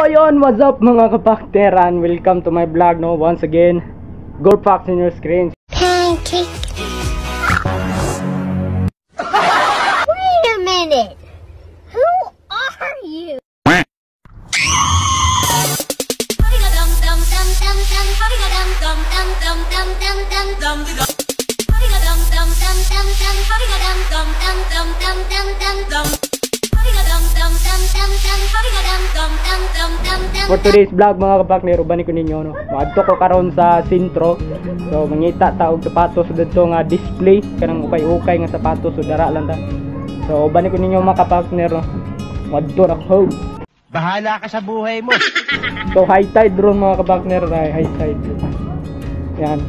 So yon, what's up mga kapakteran? Welcome to my vlog, no? Once again, go Fox in your screen. Pancake. Wait a minute, who are you? For today's vlog mga kapakner, uban ko ninyo no. Maadto ko karon sa sentro. So mangita ta og sapatos dito nga display kanang ukay-ukay nga sapatos so dara lang ta. So uban ko ninyo mga kapakner no. Maadto ra ko. Bahala ka sa buhay mo. So high tide ron mga kapakner, high tide. Yan.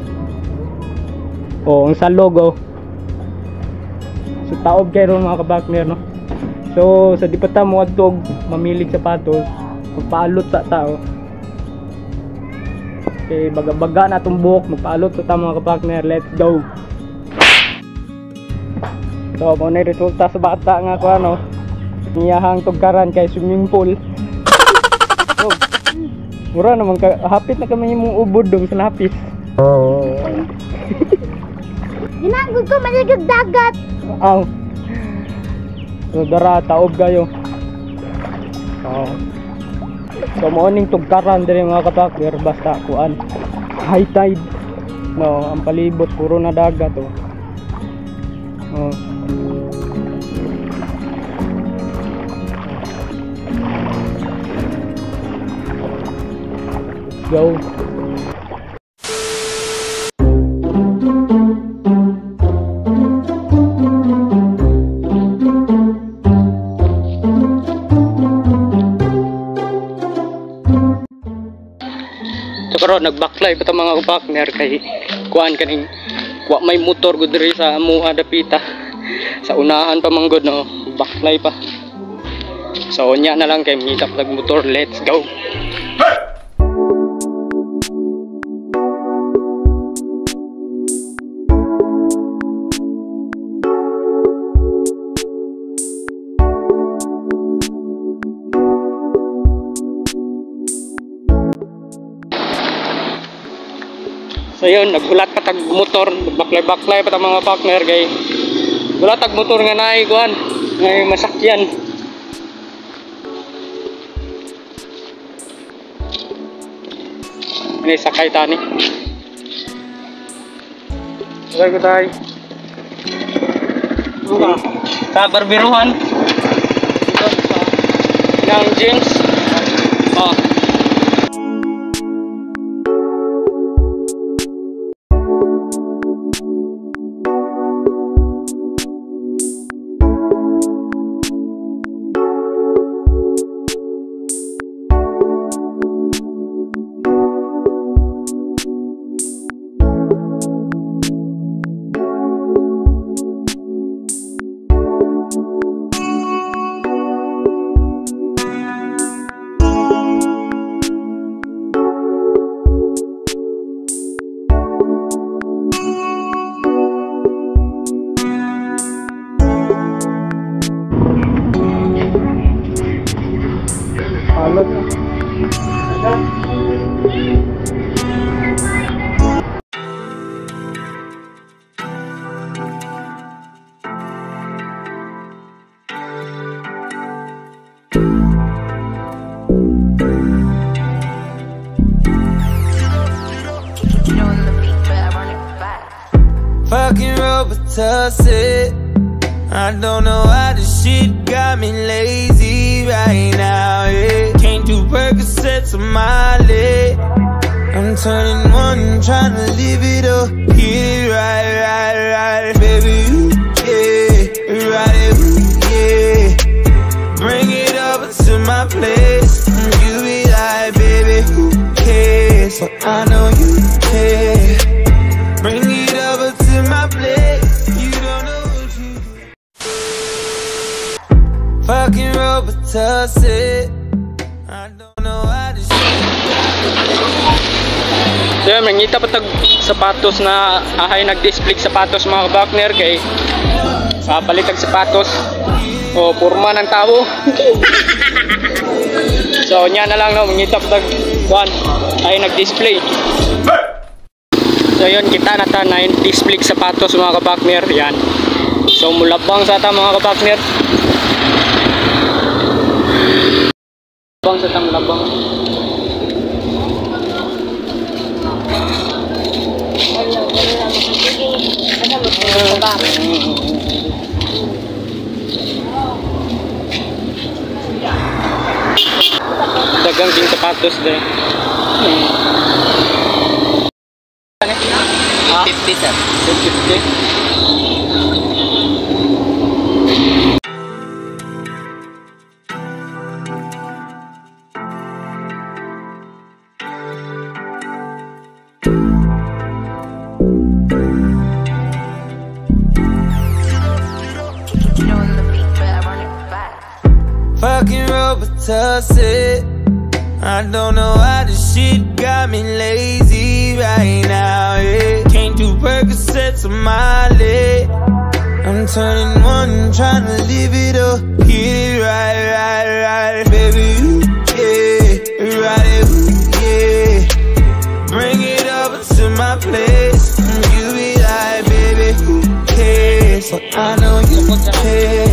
Oh, ang sa logo. So taob kay ron mga kapakner no. So sa dipata mo adto mamilig sapatos. Magpaalot sa tao. Okay, baga-baga na itong buhok. Magpaalot sa tao mga kapakner. Let's go. So, muna yung resulta sa bata nga ko ano. Niyahang tugkaran kay swimming pool. So, mura naman. Hapit na kami yung ubod doon sa lapis. Oh. Ginagod ko maligag dagat. Aw. So, dara, taob kayo. Oh. So morning tugkaran diri mga kapakner, basta kuan high tide no, ang palibot puro na dagat oh. Oh. Let's go. Nagbacklive ito mga kapakner kay kuan kaning wa may motor gud diri sa amuha dapita sa unahan pa manggod no, backlive pa. So nya na lang kay meet up tag motor, let's go. So yun, naghulat patag motor, baklay-baklay patag mga partner guys. Hulat tag motor nga naay kuan, naay masakyan. Ini sakay tani. Sakay tay. Uga, sa barbiruhan. Nang James. Oh. Fucking robotic. I don't know why this shit got me lazy right now. Yeah. Can't do Percocets on my leg. I'm turning one, trying to live it up. Yeah, right, baby, ooh, yeah, right, ooh, yeah. Bring it up to my place. And you be like, baby, who cares? But I know you care. Bring it. Fucking robotic. I don't know why this shit. So, mangita pa tag sapatos na ahay nag-display sapatos mga kapakner kay sa balitag sapatos. O porma ng tao. So nya na lang no, mangitap tag kuan ay nag-display. So yun, kita nata na yung display sapatos mga kabakner. Yan. So mulabang sa ta mga kabakner. Bang sa ta mulabang. Dagang ding sapatos deh. 50 sir. 50. Fucking robotussy, I don't know why this shit got me lazy right now, yeah. Can't do Percocets on my leg. I'm turning one, trying to live it up, get it right. Baby, you, yeah, ride it, yeah. Bring it up to my place, and you be like, baby, who cares? But I know you care.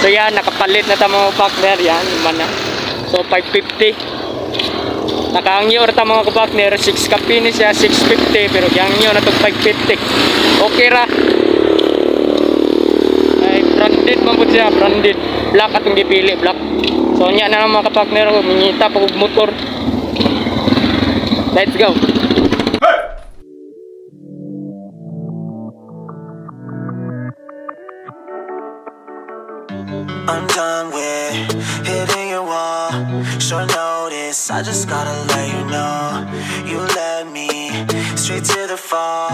So yan, nakapalit na ta mga partner yan, man na. So 550. Nakaangyo ra ta mga partner, 6 ka finish ya, 650 pero gangyo na tong 550. Okay ra. Ay branded man pud siya, branded. Black atong gipili, black. So nya na mga partner, mangita pa og motor. Let's go. I'm done with hitting your wall. Short notice, I just gotta let you know. You led me straight to the fall.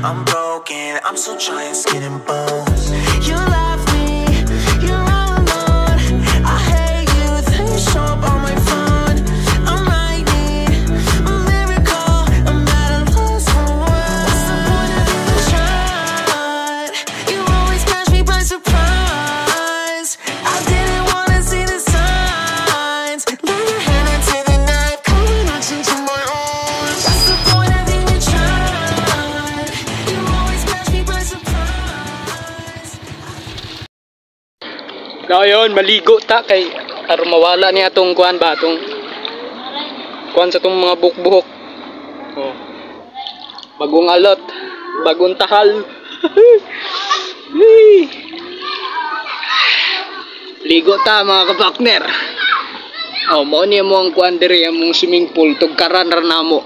I'm broken, I'm still trying, skin and bones. You love me, you're all alone. I hate you, then you show up on my phone. I might need a miracle, I'm at a loss for words. What's the point of the shot? You always catch me by surprise. So yun, maligo ta kay aron mawala niya tong kuan ba tong kuan sa tong mga bukbuhok. Oh. Bagong alot, bagong tahal. Ligo ta mga kapartner. Oh, mo ni mo ang kuan diri among swimming pool tugkaran ra namo.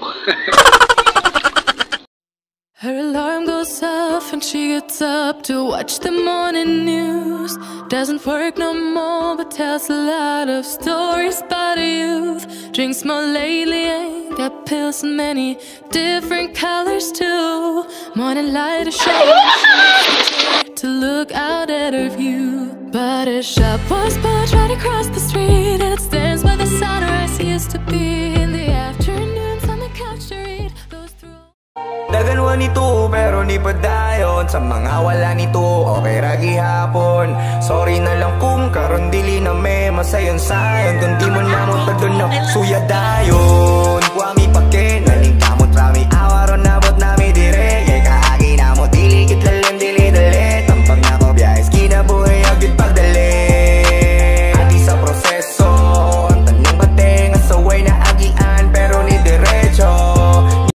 Her alarm goes off and she gets up to watch the morning news. Doesn't work no more but tells a lot of stories about her youth. Drinks more lately, ain't got pills in many different colors too. Morning light is shining to look out at her view. But a shop was built right across the street and it stands where the sunrise used to be. In the afternoons on the couch to read those through. Daganwa nito pero di pa dayon. Sa mga wala nito, okay ra gihapon. Sorry na lang kung karon dili na may masayon sayon. Kundi mo na mo tadon na suya dayon.